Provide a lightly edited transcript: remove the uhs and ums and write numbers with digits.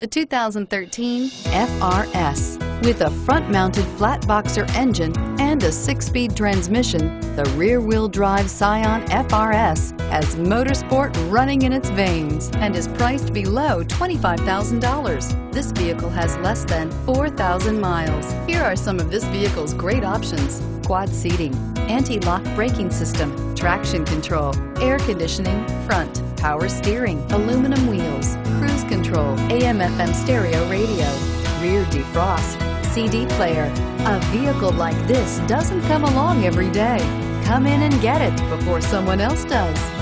The 2013 FRS. With a front-mounted flat boxer engine and a 6-speed transmission, the rear-wheel drive Scion FRS has motorsport running in its veins and is priced below $25,000. This vehicle has less than 4,000 miles. Here are some of this vehicle's great options: quad seating, anti-lock braking system, traction control, air conditioning, front, power steering, aluminum wheels, cruise control, AM/FM stereo radio, rear defrost, CD player. A vehicle like this doesn't come along every day. Come in and get it before someone else does.